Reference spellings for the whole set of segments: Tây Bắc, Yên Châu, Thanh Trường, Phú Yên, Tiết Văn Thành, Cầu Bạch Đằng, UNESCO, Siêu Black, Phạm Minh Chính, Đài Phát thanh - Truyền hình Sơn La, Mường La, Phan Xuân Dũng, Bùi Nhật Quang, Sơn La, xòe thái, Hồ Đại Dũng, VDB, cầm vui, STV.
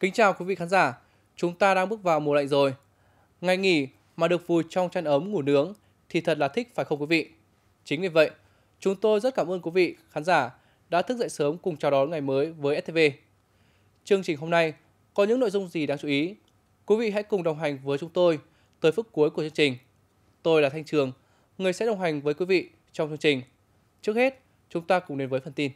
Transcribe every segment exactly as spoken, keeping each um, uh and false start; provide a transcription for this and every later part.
Kính chào quý vị khán giả, chúng ta đang bước vào mùa lạnh rồi. Ngày nghỉ mà được vùi trong chăn ấm ngủ nướng thì thật là thích phải không quý vị? Chính vì vậy, chúng tôi rất cảm ơn quý vị khán giả đã thức dậy sớm cùng chào đón ngày mới với ét tê vê. Chương trình hôm nay có những nội dung gì đáng chú ý? Quý vị hãy cùng đồng hành với chúng tôi tới phút cuối của chương trình. Tôi là Thanh Trường, người sẽ đồng hành với quý vị trong chương trình. Trước hết, chúng ta cùng đến với phần tin.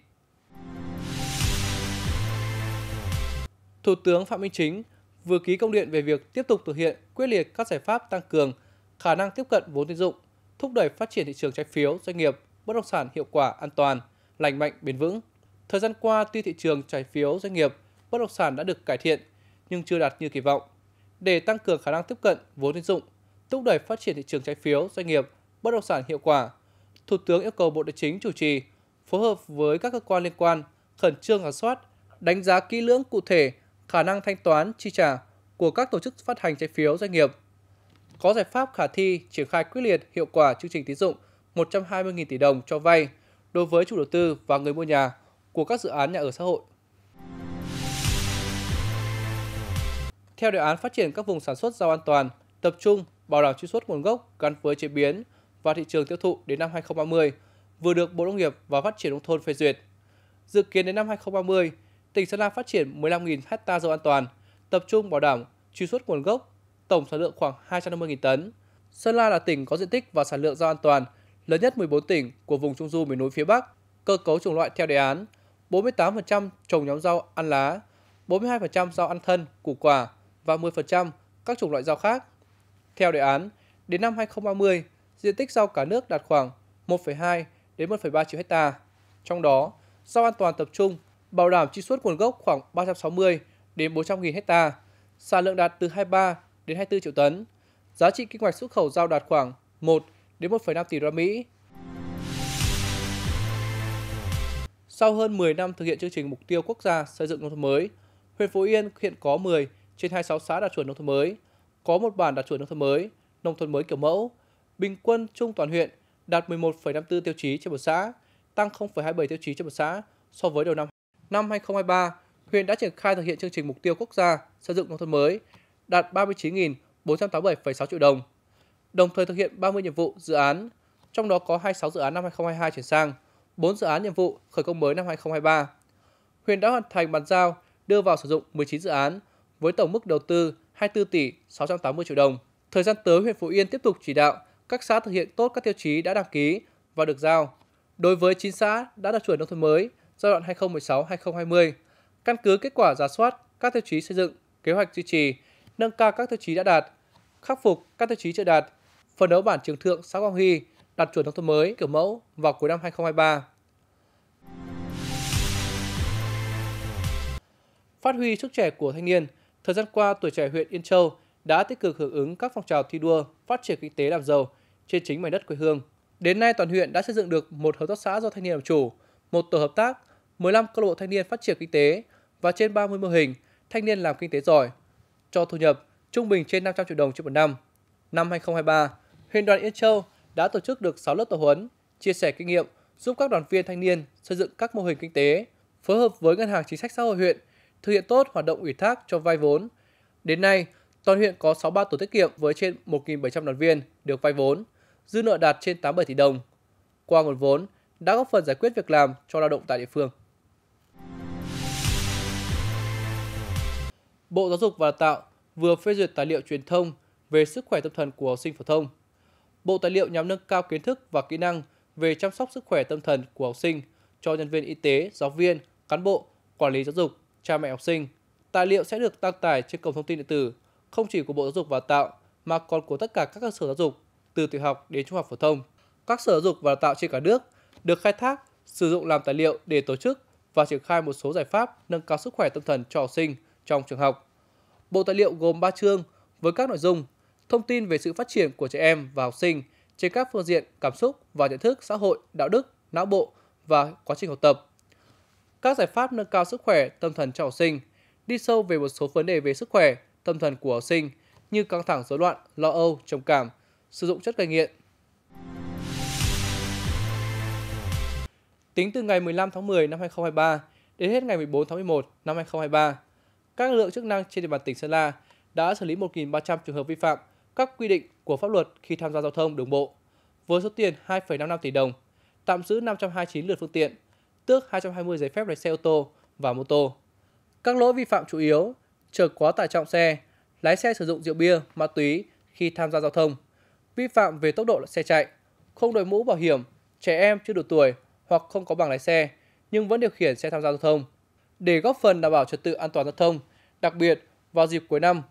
Thủ tướng Phạm Minh Chính vừa ký công điện về việc tiếp tục thực hiện quyết liệt các giải pháp tăng cường khả năng tiếp cận vốn tín dụng, thúc đẩy phát triển thị trường trái phiếu doanh nghiệp, bất động sản hiệu quả, an toàn, lành mạnh, bền vững. Thời gian qua, tuy thị trường trái phiếu doanh nghiệp, bất động sản đã được cải thiện nhưng chưa đạt như kỳ vọng. Để tăng cường khả năng tiếp cận vốn tín dụng, thúc đẩy phát triển thị trường trái phiếu doanh nghiệp, bất động sản hiệu quả, Thủ tướng yêu cầu Bộ Tài chính chủ trì, phối hợp với các cơ quan liên quan khẩn trương rà soát, đánh giá kỹ lưỡng cụ thể khả năng thanh toán chi trả của các tổ chức phát hành trái phiếu doanh nghiệp, có giải pháp khả thi triển khai quyết liệt hiệu quả chương trình tín dụng một trăm hai mươi nghìn tỷ đồng cho vay đối với chủ đầu tư và người mua nhà của các dự án nhà ở xã hội. Theo đề án phát triển các vùng sản xuất rau an toàn, tập trung bảo đảm truy xuất nguồn gốc gắn với chế biến và thị trường tiêu thụ đến năm hai không ba mươi vừa được Bộ Nông nghiệp và Phát triển Nông thôn phê duyệt. Dự kiến đến năm hai không ba mươi, tỉnh Sơn La phát triển mười lăm nghìn ha rau an toàn, tập trung bảo đảm truy xuất nguồn gốc, tổng sản lượng khoảng hai trăm năm mươi nghìn tấn. Sơn La là tỉnh có diện tích và sản lượng rau an toàn lớn nhất mười bốn tỉnh của vùng Trung du miền núi phía Bắc. Cơ cấu trồng loại theo đề án: bốn mươi tám phần trăm trồng nhóm rau ăn lá, bốn mươi hai phần trăm rau ăn thân, củ quả và mười phần trăm các chủng loại rau khác. Theo đề án, đến năm hai không ba mươi, diện tích rau cả nước đạt khoảng một phẩy hai đến một phẩy ba triệu ha. Trong đó, rau an toàn tập trung bảo đảm truy xuất nguồn gốc khoảng ba trăm sáu mươi đến bốn trăm nghìn ha, sản lượng đạt từ hai mươi ba đến hai mươi tư triệu tấn, giá trị kinh ngạch xuất khẩu rau đạt khoảng một đến một phẩy năm tỷ đô la Mỹ. Sau hơn mười năm thực hiện chương trình mục tiêu quốc gia xây dựng nông thôn mới, huyện Phú Yên hiện có mười trên hai mươi sáu xã đạt chuẩn nông thôn mới, có một bản đạt chuẩn nông thôn mới, nông thôn mới kiểu mẫu. Bình quân chung toàn huyện đạt mười một phẩy năm mươi tư tiêu chí trên một xã, tăng không phẩy hai mươi bảy tiêu chí trên một xã so với đầu năm. Năm hai không hai ba, huyện đã triển khai thực hiện chương trình mục tiêu quốc gia xây dựng nông thôn mới, đạt ba mươi chín nghìn bốn trăm tám mươi bảy phẩy sáu triệu đồng. Đồng thời thực hiện ba mươi nhiệm vụ dự án, trong đó có hai mươi sáu dự án năm hai không hai hai chuyển sang, bốn dự án nhiệm vụ khởi công mới năm hai không hai ba. Huyện đã hoàn thành bàn giao, đưa vào sử dụng mười chín dự án với tổng mức đầu tư hai mươi tư tỷ sáu trăm tám mươi triệu đồng. Thời gian tới, huyện Phú Yên tiếp tục chỉ đạo các xã thực hiện tốt các tiêu chí đã đăng ký và được giao. Đối với chín xã đã đạt chuẩn nông thôn mới giai đoạn hai nghìn không trăm mười sáu đến hai nghìn không trăm hai mươi, căn cứ kết quả rà soát các tiêu chí xây dựng, kế hoạch duy trì, nâng cao các tiêu chí đã đạt, khắc phục các tiêu chí chưa đạt, phấn đấu bản Trường Thượng, xã Quang Hy đạt chuẩn nông thôn mới kiểu mẫu vào cuối năm hai không hai ba. Phát huy sức trẻ của thanh niên, thời gian qua tuổi trẻ huyện Yên Châu đã tích cực hưởng ứng các phong trào thi đua phát triển kinh tế làm giàu trên chính mảnh đất quê hương. Đến nay, toàn huyện đã xây dựng được một hợp tác xã do thanh niên làm chủ, một tổ hợp tác, mười lăm câu lạc bộ thanh niên phát triển kinh tế và trên ba mươi mô hình thanh niên làm kinh tế giỏi, cho thu nhập trung bình trên năm trăm triệu đồng trên một năm. Năm hai không hai ba, huyện đoàn Yên Châu đã tổ chức được sáu lớp tập huấn, chia sẻ kinh nghiệm giúp các đoàn viên thanh niên xây dựng các mô hình kinh tế, phối hợp với Ngân hàng Chính sách Xã hội huyện thực hiện tốt hoạt động ủy thác cho vay vốn. Đến nay, toàn huyện có sáu mươi ba tổ tiết kiệm với trên một nghìn bảy trăm đoàn viên được vay vốn, dư nợ đạt trên tám mươi bảy tỷ đồng. Qua nguồn vốn đã góp phần giải quyết việc làm cho lao động tại địa phương. Bộ Giáo dục và Đào tạo vừa phê duyệt tài liệu truyền thông về sức khỏe tâm thần của học sinh phổ thông. Bộ tài liệu nhằm nâng cao kiến thức và kỹ năng về chăm sóc sức khỏe tâm thần của học sinh cho nhân viên y tế, giáo viên, cán bộ, quản lý giáo dục, cha mẹ học sinh. Tài liệu sẽ được đăng tải trên cổng thông tin điện tử không chỉ của Bộ Giáo dục và Đào tạo mà còn của tất cả các cơ sở giáo dục từ tiểu học đến trung học phổ thông. Các sở giáo dục và đào tạo trên cả nước được khai thác, sử dụng làm tài liệu để tổ chức và triển khai một số giải pháp nâng cao sức khỏe tâm thần cho học sinh trong trường học. Bộ tài liệu gồm ba chương với các nội dung: thông tin về sự phát triển của trẻ em và học sinh trên các phương diện cảm xúc và nhận thức xã hội, đạo đức, não bộ và quá trình học tập; các giải pháp nâng cao sức khỏe tâm thần cho học sinh; đi sâu về một số vấn đề về sức khỏe tâm thần của học sinh như căng thẳng, rối loạn, lo âu, trầm cảm, sử dụng chất gây nghiện. Tính từ ngày mười lăm tháng mười năm hai không hai ba đến hết ngày mười bốn tháng mười một năm hai không hai ba, các lực lượng chức năng trên địa bàn tỉnh Sơn La đã xử lý một nghìn ba trăm trường hợp vi phạm các quy định của pháp luật khi tham gia giao thông đường bộ với số tiền hai phẩy năm mươi lăm tỷ đồng, tạm giữ năm trăm hai mươi chín lượt phương tiện, tước hai trăm hai mươi giấy phép lái xe ô tô và mô tô. Các lỗi vi phạm chủ yếu: chở quá tải trọng xe, lái xe sử dụng rượu bia, ma túy khi tham gia giao thông, vi phạm về tốc độ xe chạy, không đội mũ bảo hiểm, trẻ em chưa đủ tuổi hoặc không có bằng lái xe nhưng vẫn điều khiển xe tham gia giao thông. Để góp phần đảm bảo trật tự an toàn giao thông, đặc biệt vào dịp cuối năm,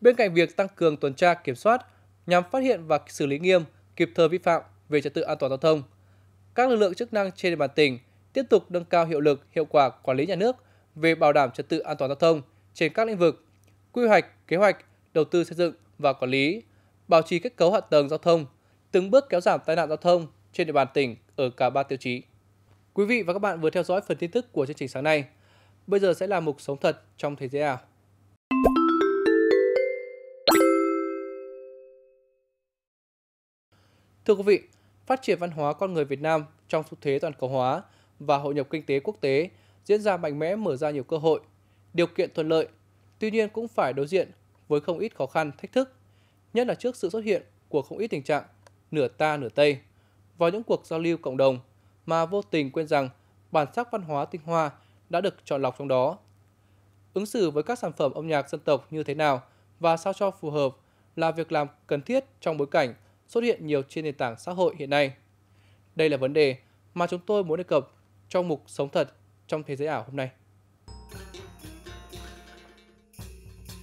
bên cạnh việc tăng cường tuần tra kiểm soát nhằm phát hiện và xử lý nghiêm kịp thời vi phạm về trật tự an toàn giao thông, các lực lượng chức năng trên địa bàn tỉnh tiếp tục nâng cao hiệu lực, hiệu quả quản lý nhà nước về bảo đảm trật tự an toàn giao thông trên các lĩnh vực quy hoạch, kế hoạch, đầu tư xây dựng và quản lý, bảo trì kết cấu hạ tầng giao thông, từng bước kéo giảm tai nạn giao thông trên địa bàn tỉnh ở cả ba tiêu chí. Quý vị và các bạn vừa theo dõi phần tin tức của chương trình sáng nay. Bây giờ sẽ là mục sống thật trong thế giới ảo. Thưa quý vị, phát triển văn hóa con người Việt Nam trong xu thế toàn cầu hóa và hội nhập kinh tế quốc tế diễn ra mạnh mẽ, mở ra nhiều cơ hội, điều kiện thuận lợi, tuy nhiên cũng phải đối diện với không ít khó khăn, thách thức, nhất là trước sự xuất hiện của không ít tình trạng nửa ta nửa Tây vào những cuộc giao lưu cộng đồng mà vô tình quên rằng bản sắc văn hóa tinh hoa đã được chọn lọc trong đó. Ứng xử với các sản phẩm âm nhạc dân tộc như thế nào và sao cho phù hợp là việc làm cần thiết trong bối cảnh xuất hiện nhiều trên nền tảng xã hội hiện nay. Đây là vấn đề mà chúng tôi muốn đề cập trong mục Sống Thật trong Thế giới ảo hôm nay.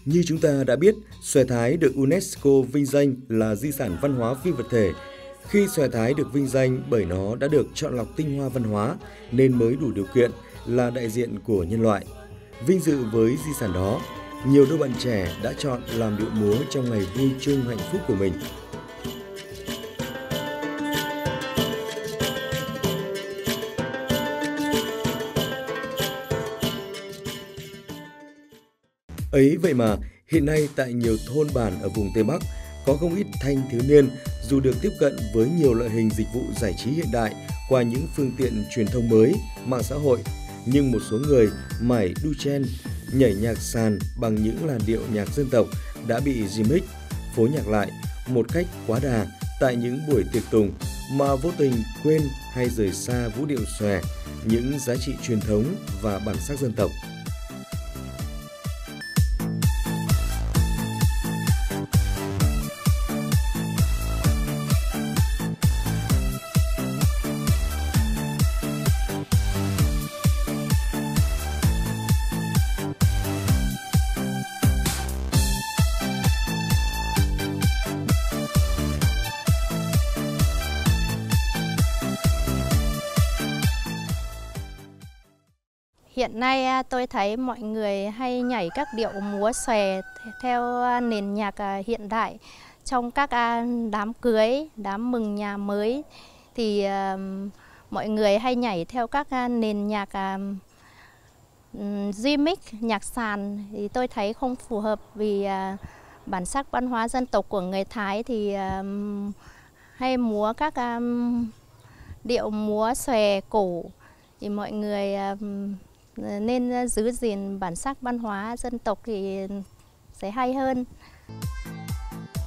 Như chúng ta đã biết, xòe thái được UNESCO vinh danh là di sản văn hóa phi vật thể. Khi xòe thái được vinh danh bởi nó đã được chọn lọc tinh hoa văn hóa nên mới đủ điều kiện là đại diện của nhân loại. Vinh dự với di sản đó, nhiều đôi bạn trẻ đã chọn làm điệu múa trong ngày vui chung hạnh phúc của mình. Ấy vậy mà, hiện nay tại nhiều thôn bản ở vùng Tây Bắc, có không ít thanh thiếu niên dù được tiếp cận với nhiều loại hình dịch vụ giải trí hiện đại qua những phương tiện truyền thông mới, mạng xã hội, nhưng một số người mải đu chen, nhảy nhạc sàn bằng những làn điệu nhạc dân tộc đã bị remix, phối nhạc lại một cách quá đà tại những buổi tiệc tùng mà vô tình quên hay rời xa vũ điệu xòe, những giá trị truyền thống và bản sắc dân tộc. Hiện nay tôi thấy mọi người hay nhảy các điệu múa xòe theo nền nhạc hiện đại trong các đám cưới, đám mừng nhà mới, thì mọi người hay nhảy theo các nền nhạc remix, nhạc sàn thì tôi thấy không phù hợp, vì bản sắc văn hóa dân tộc của người Thái thì hay múa các điệu múa xòe cổ, thì mọi người nên giữ gìn bản sắc văn hóa dân tộc thì sẽ hay hơn.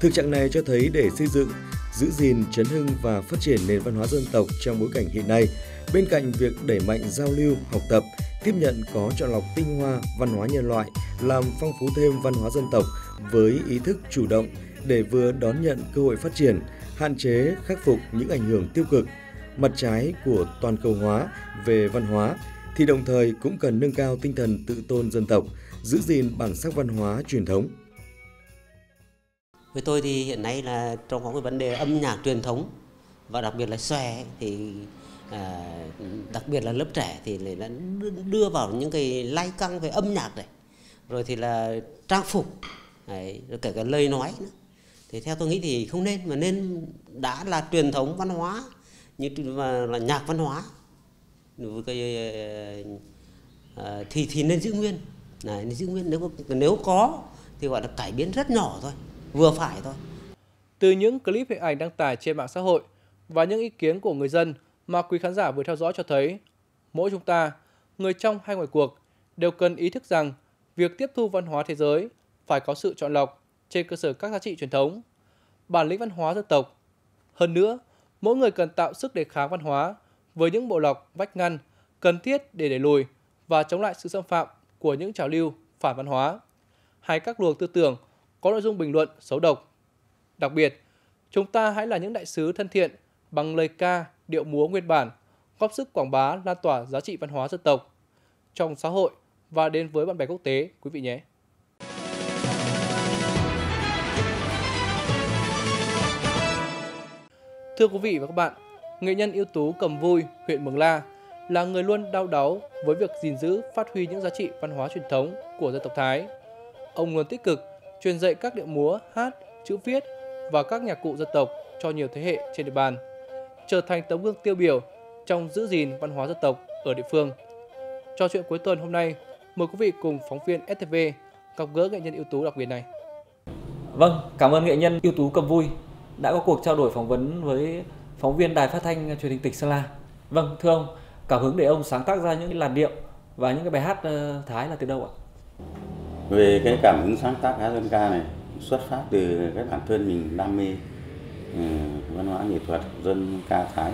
Thực trạng này cho thấy để xây dựng, giữ gìn, chấn hưng và phát triển nền văn hóa dân tộc trong bối cảnh hiện nay, bên cạnh việc đẩy mạnh giao lưu, học tập, tiếp nhận có chọn lọc tinh hoa văn hóa nhân loại, làm phong phú thêm văn hóa dân tộc với ý thức chủ động để vừa đón nhận cơ hội phát triển, hạn chế, khắc phục những ảnh hưởng tiêu cực, mặt trái của toàn cầu hóa về văn hóa, thì đồng thời cũng cần nâng cao tinh thần tự tôn dân tộc, giữ gìn bản sắc văn hóa truyền thống. Với tôi thì hiện nay là trong cái vấn đề âm nhạc truyền thống và đặc biệt là xòe thì à, đặc biệt là lớp trẻ thì đã đưa vào những cái lai căng về âm nhạc này, rồi thì là trang phục, đấy, rồi kể cả lời nói nữa. Thì theo tôi nghĩ thì không nên, mà nên đã là truyền thống văn hóa như là nhạc văn hóa thì thì nên giữ nguyên, này nên giữ nguyên, nếu có, nếu có thì gọi là cải biến rất nhỏ thôi, vừa phải thôi. Từ những clip hình ảnh đăng tải trên mạng xã hội và những ý kiến của người dân mà quý khán giả vừa theo dõi cho thấy, mỗi chúng ta, người trong hay ngoài cuộc, đều cần ý thức rằng việc tiếp thu văn hóa thế giới phải có sự chọn lọc trên cơ sở các giá trị truyền thống, bản lĩnh văn hóa dân tộc. Hơn nữa, mỗi người cần tạo sức đề kháng văn hóa với những bộ lọc vách ngăn cần thiết để đẩy lùi và chống lại sự xâm phạm của những trào lưu phản văn hóa hay các luồng tư tưởng có nội dung bình luận xấu độc. Đặc biệt, chúng ta hãy là những đại sứ thân thiện bằng lời ca, điệu múa nguyên bản, góp sức quảng bá lan tỏa giá trị văn hóa dân tộc trong xã hội và đến với bạn bè quốc tế, quý vị nhé. Thưa quý vị và các bạn, nghệ nhân ưu tú Cầm Vui, huyện Mường La là người luôn đau đáu với việc gìn giữ, phát huy những giá trị văn hóa truyền thống của dân tộc Thái. Ông luôn tích cực truyền dạy các điệu múa, hát, chữ viết và các nhạc cụ dân tộc cho nhiều thế hệ trên địa bàn, trở thành tấm gương tiêu biểu trong giữ gìn văn hóa dân tộc ở địa phương. Trò chuyện cuối tuần hôm nay, mời quý vị cùng phóng viên ét tê vê gặp gỡ nghệ nhân ưu tú đặc biệt này. Vâng, cảm ơn nghệ nhân ưu tú Cầm Vui đã có cuộc trao đổi phỏng vấn với phóng viên Đài Phát thanh Truyền hình tỉnh Sơn La. Vâng, thưa ông, cảm hứng để ông sáng tác ra những làn điệu và những cái bài hát Thái là từ đâu ạ? Về cái cảm hứng sáng tác hát dân ca này xuất phát từ cái bản thân mình đam mê ừ, văn hóa nghệ thuật dân ca Thái.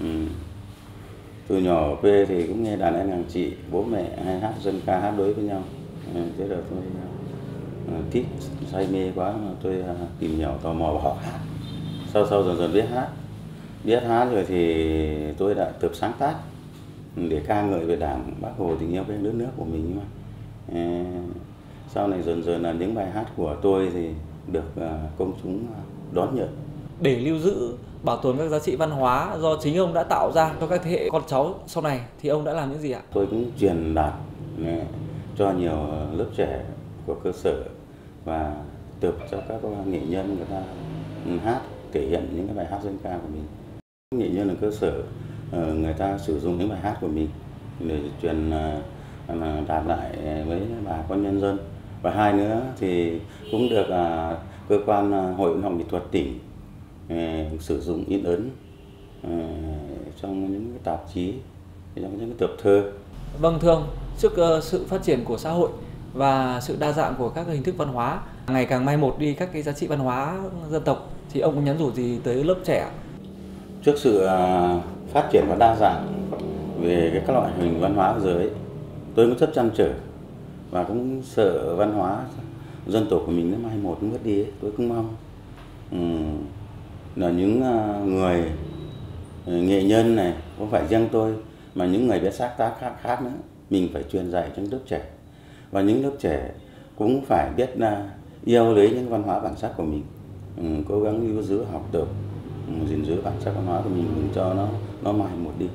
Ừ. Từ nhỏ quê thì cũng nghe đàn em, hàng chị, bố mẹ hay hát dân ca, hát đối với nhau. Ừ, thế là tôi uh, thích, say mê quá mà tôi uh, tìm hiểu, tò mò và học hát. Sau sau dần dần biết hát, biết hát rồi thì tôi đã tập sáng tác để ca ngợi về Đảng, Bác Hồ, tình yêu với đất nước của mình mà. Ừ, sau này dần dần là những bài hát của tôi thì được uh, công chúng đón nhận. Để lưu giữ, bảo tồn các giá trị văn hóa do chính ông đã tạo ra cho các thế hệ con cháu sau này thì ông đã làm những gì ạ? Tôi cũng truyền đạt cho nhiều lớp trẻ của cơ sở và tập cho các nghệ nhân người ta hát, thể hiện những cái bài hát dân ca của mình. Nghệ nhân ở cơ sở người ta sử dụng những bài hát của mình để truyền đạt lại với bà con nhân dân. Và hai nữa thì cũng được cơ quan Hội Văn học Nghệ thuật tỉnh sử dụng in ấn trong những cái tạp chí, trong những cái tập thơ. Vâng, thưa ông, trước sự phát triển của xã hội và sự đa dạng của các hình thức văn hóa ngày càng mai một đi các cái giá trị văn hóa dân tộc thì ông có nhắn nhủ gì tới lớp trẻ? Trước sự phát triển và đa dạng về các loại hình văn hóa giới ấy, tôi cũng rất chăn trở và cũng sợ văn hóa dân tộc của mình nó mai một cũng mất đi ấy. Tôi cũng mong ừ. là những người nghệ nhân này, không phải riêng tôi mà những người biết sáng tác khác khác nữa, mình phải truyền dạy cho lớp trẻ, và những lớp trẻ cũng phải biết yêu lấy những văn hóa bản sắc của mình, ừ, cố gắng lưu giữ, học tập, gìn giữ bản sắc văn hóa của mình, mình cho nó nó mai một đi,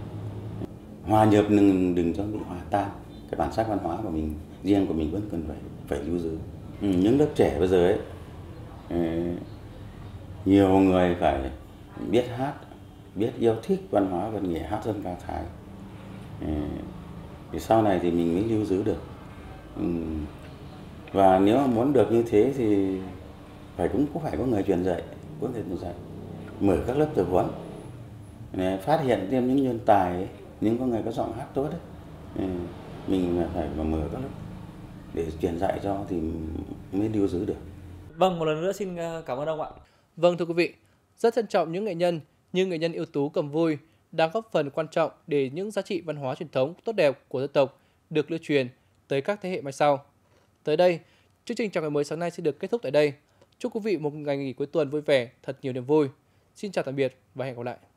hòa nhập, đừng đừng cho bị hòa tan. Cái bản sắc văn hóa của mình, riêng của mình vẫn cần phải phải lưu giữ. Ừ, những lớp trẻ bây giờ ấy, ấy nhiều người phải biết hát, biết yêu thích văn hóa văn nghệ hát dân ca Thái. Ừ, thì sau này thì mình mới lưu giữ được. Ừ, và nếu mà muốn được như thế thì phải cũng cũng phải có người truyền dạy, có thể truyền dạy, mở các lớp tập huấn, phát hiện thêm những nhân tài ấy, những con người có giọng hát tốt đấy. Ừ, mình phải mà mở các lớp để truyền dạy cho thì mới lưu giữ được. Vâng, một lần nữa xin cảm ơn ông ạ. Vâng, thưa quý vị, rất trân trọng những nghệ nhân như nghệ nhân ưu tú Cầm Vui đang góp phần quan trọng để những giá trị văn hóa truyền thống tốt đẹp của dân tộc được lưu truyền tới các thế hệ mai sau. Tới đây, chương trình Chào Ngày Mới sáng nay sẽ được kết thúc tại đây. Chúc quý vị một ngày nghỉ cuối tuần vui vẻ, thật nhiều niềm vui. Xin chào tạm biệt và hẹn gặp lại.